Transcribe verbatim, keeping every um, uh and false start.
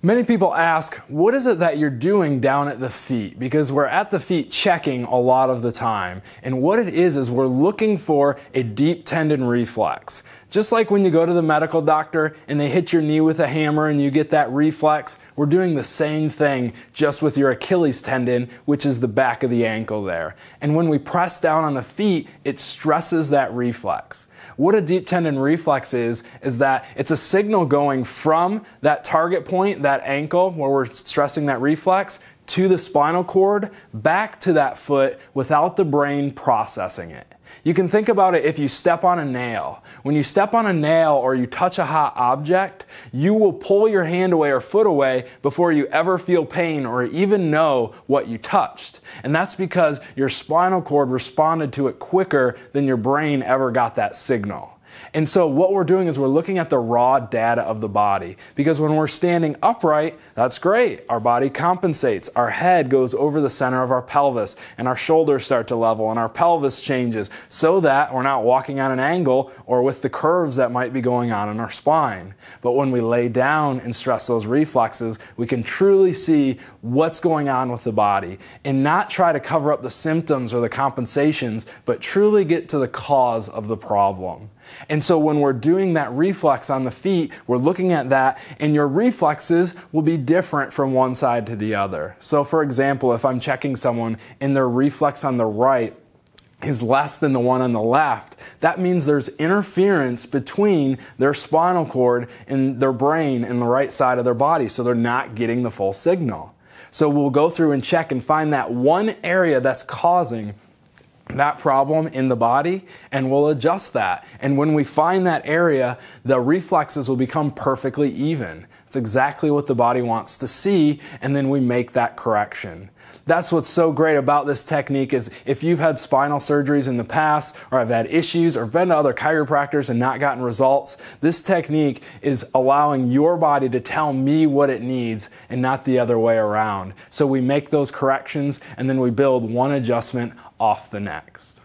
Many people ask, what is it that you're doing down at the feet? Because we're at the feet checking a lot of the time. And what it is is we're looking for a deep tendon reflex. Just like when you go to the medical doctor and they hit your knee with a hammer and you get that reflex, we're doing the same thing just with your Achilles tendon, which is the back of the ankle there. And when we press down on the feet, it stresses that reflex. What a deep tendon reflex is, is that it's a signal going from that target point, that ankle where we're stressing that reflex, to the spinal cord, back to that foot without the brain processing it. You can think about it if you step on a nail. When you step on a nail or you touch a hot object, you will pull your hand away or foot away before you ever feel pain or even know what you touched. And that's because your spinal cord responded to it quicker than your brain ever got that signal. And so what we're doing is we're looking at the raw data of the body, because when we're standing upright, that's great. Our body compensates. Our head goes over the center of our pelvis and our shoulders start to level and our pelvis changes so that we're not walking on an angle or with the curves that might be going on in our spine. But when we lay down and stress those reflexes, we can truly see what's going on with the body and not try to cover up the symptoms or the compensations, but truly get to the cause of the problem. And so when we're doing that reflex on the feet, we're looking at that, and your reflexes will be different from one side to the other. So for example, if I'm checking someone and their reflex on the right is less than the one on the left, that means there's interference between their spinal cord and their brain and the right side of their body, so they're not getting the full signal. So we'll go through and check and find that one area that's causing that problem in the body, and we'll adjust that. And when we find that area, the reflexes will become perfectly even. It's exactly what the body wants to see, and then we make that correction. That's what's so great about this technique is if you've had spinal surgeries in the past, or I've had issues, or been to other chiropractors and not gotten results, this technique is allowing your body to tell me what it needs and not the other way around. So we make those corrections, and then we build one adjustment off the next.